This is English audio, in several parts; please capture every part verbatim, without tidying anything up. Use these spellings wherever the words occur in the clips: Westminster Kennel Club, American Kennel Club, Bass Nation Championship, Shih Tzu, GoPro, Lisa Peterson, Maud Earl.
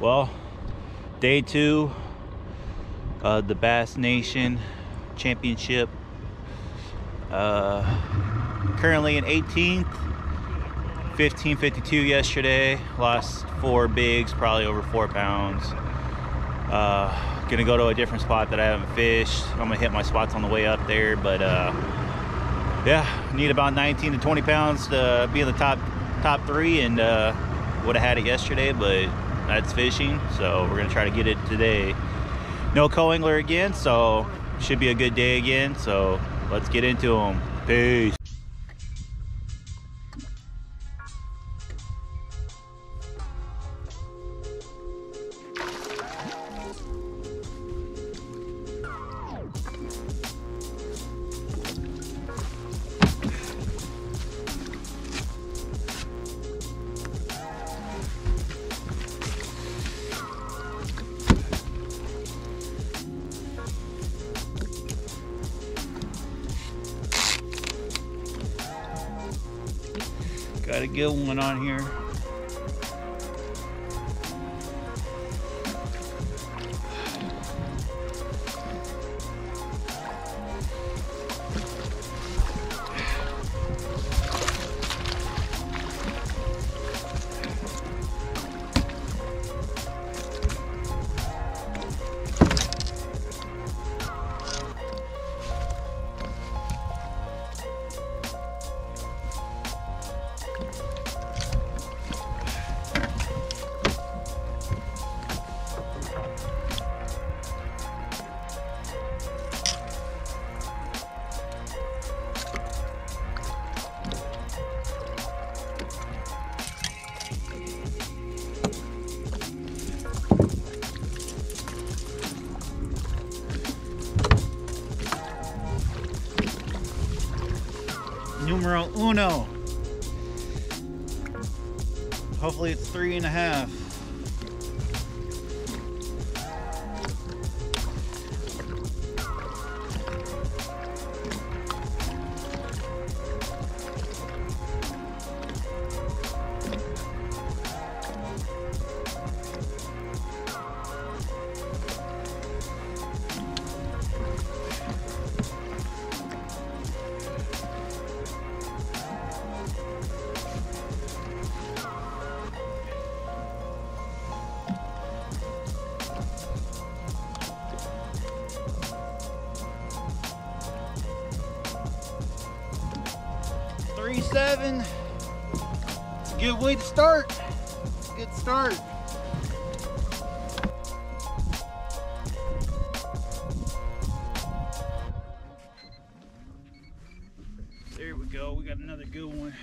Well, day two of the Bass Nation Championship. Uh, currently in eighteenth, fifteen fifty-two yesterday. Lost four bigs, probably over four pounds. Uh, gonna go to a different spot that I haven't fished. I'm gonna hit my spots on the way up there, but uh, yeah, need about nineteen to twenty pounds to be in the top top three, and uh, would have had it yesterday, but that's fishing, so we're gonna try to get it today. No co-angler again, so should be a good day again, so let's get into them. Peace. Got a good one on here. Numero uno. Hopefully it's three and a half. Seven. It's a good way to start. It's a good start. There we go. We got another good one.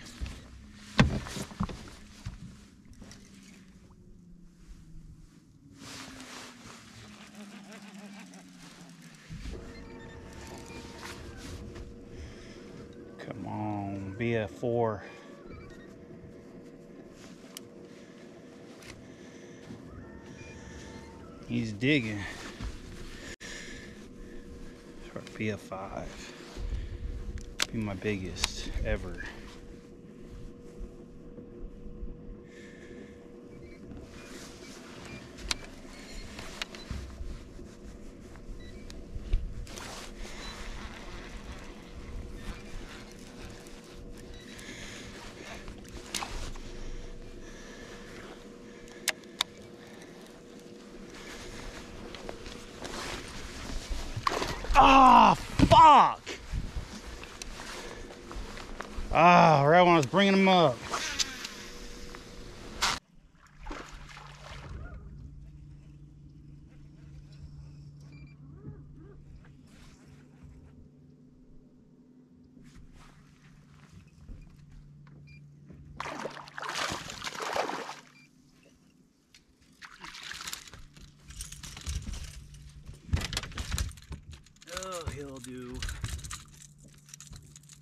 Come on. Be a four. He's digging. Or be a five. Be my biggest ever. Ah, fuck! Ah, right when I was bringing him up. He'll do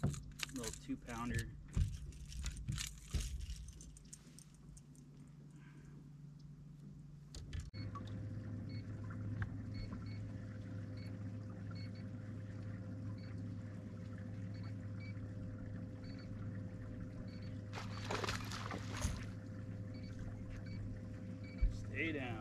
a little two pounder. Stay way down.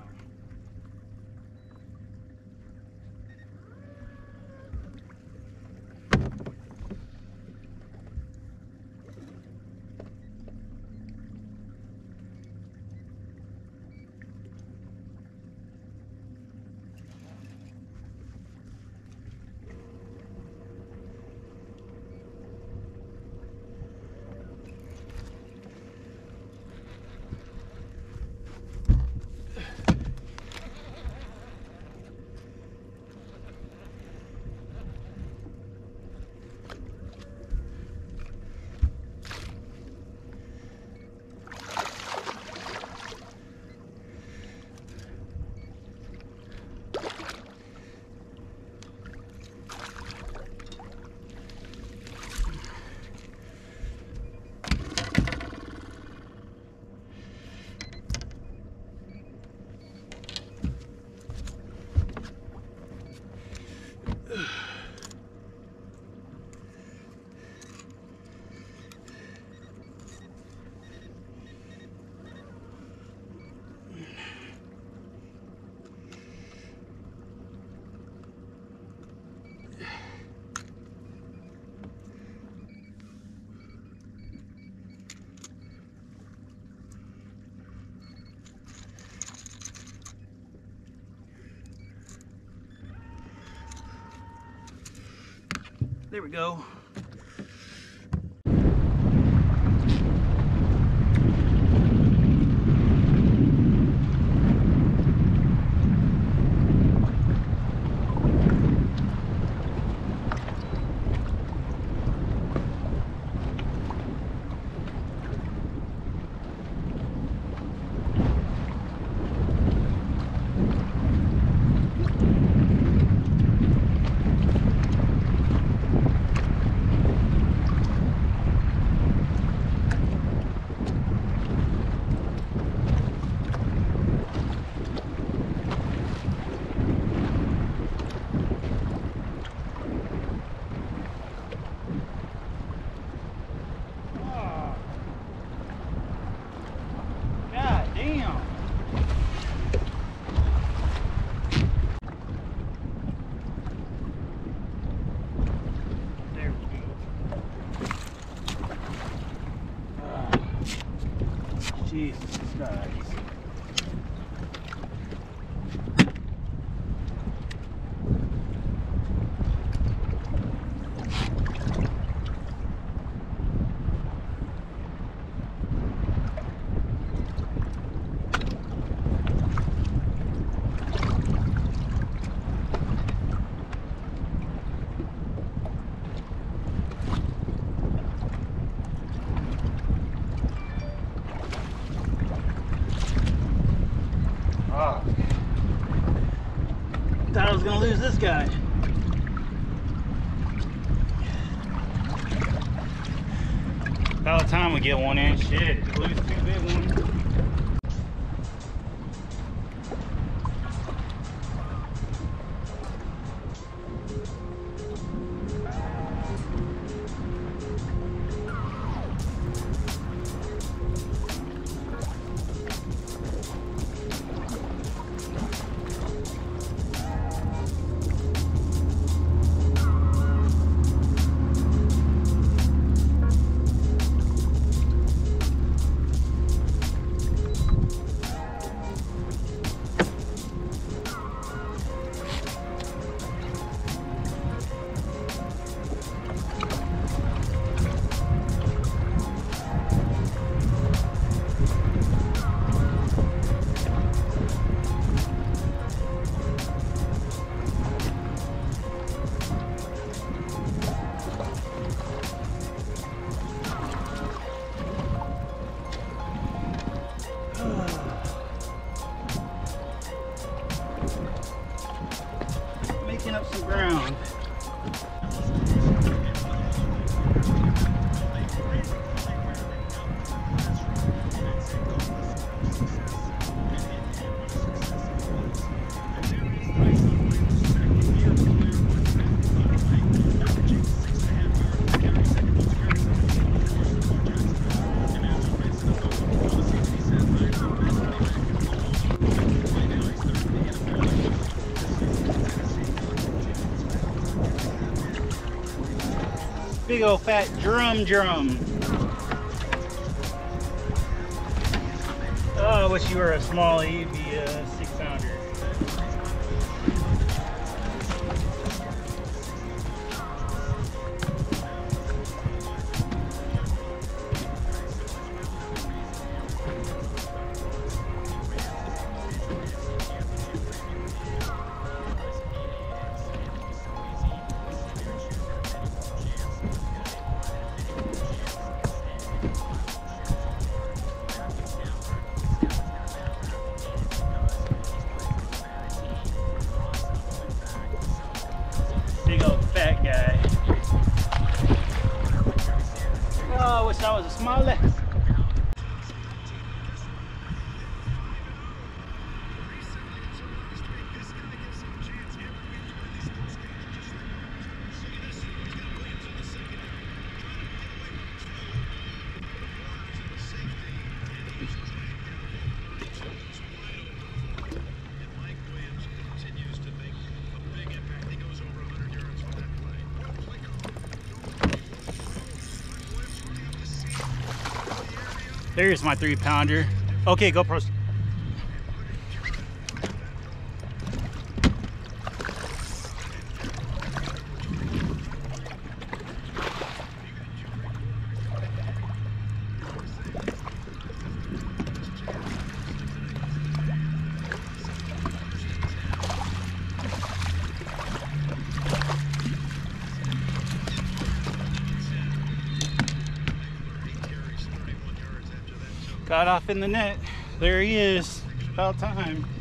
There we go. Jesus Christ. I was gonna lose this guy. About the time we get one in, shit, lose two big ones. big old fat drum drum. Oh, I wish you were a small Evie uh, six-pounder. That was a small left. There's my three pounder. Okay, GoPros. Got off in the net. There he is. About time.